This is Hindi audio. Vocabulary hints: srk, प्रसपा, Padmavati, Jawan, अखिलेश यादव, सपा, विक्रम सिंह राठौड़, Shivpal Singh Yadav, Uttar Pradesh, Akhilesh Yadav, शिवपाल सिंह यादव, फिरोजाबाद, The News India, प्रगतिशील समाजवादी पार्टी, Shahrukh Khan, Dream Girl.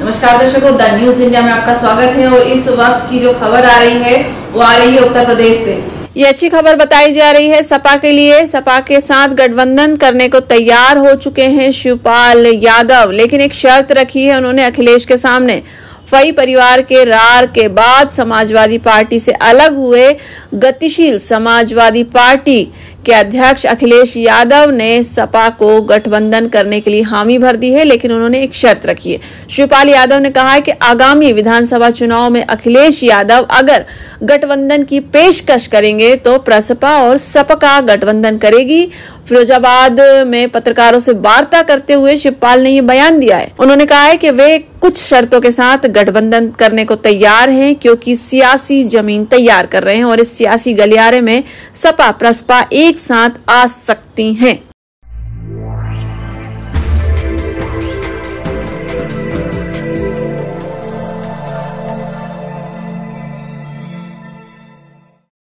नमस्कार दर्शकों, द न्यूज इंडिया में आपका स्वागत है और इस वक्त की जो खबर आ रही है वो आ रही है उत्तर प्रदेश से। ये अच्छी खबर बताई जा रही है सपा के लिए। सपा के साथ गठबंधन करने को तैयार हो चुके हैं शिवपाल यादव, लेकिन एक शर्त रखी है उन्होंने अखिलेश के सामने। फई परिवार के रार के बाद समाजवादी पार्टी से अलग हुए गतिशील समाजवादी पार्टी के अध्यक्ष अखिलेश यादव ने सपा को गठबंधन करने के लिए हामी भर दी है, लेकिन उन्होंने एक शर्त रखी है। शिवपाल यादव ने कहा है कि आगामी विधानसभा चुनाव में अखिलेश यादव अगर गठबंधन की पेशकश करेंगे तो प्रसपा और सपा गठबंधन करेगी। फिरोजाबाद में पत्रकारों से वार्ता करते हुए शिवपाल ने ये बयान दिया है। उन्होंने कहा है कि वे कुछ शर्तों के साथ गठबंधन करने को तैयार हैं, क्योंकि सियासी जमीन तैयार कर रहे हैं और इस सियासी गलियारे में सपा प्रसपा एक साथ आ सकती हैं।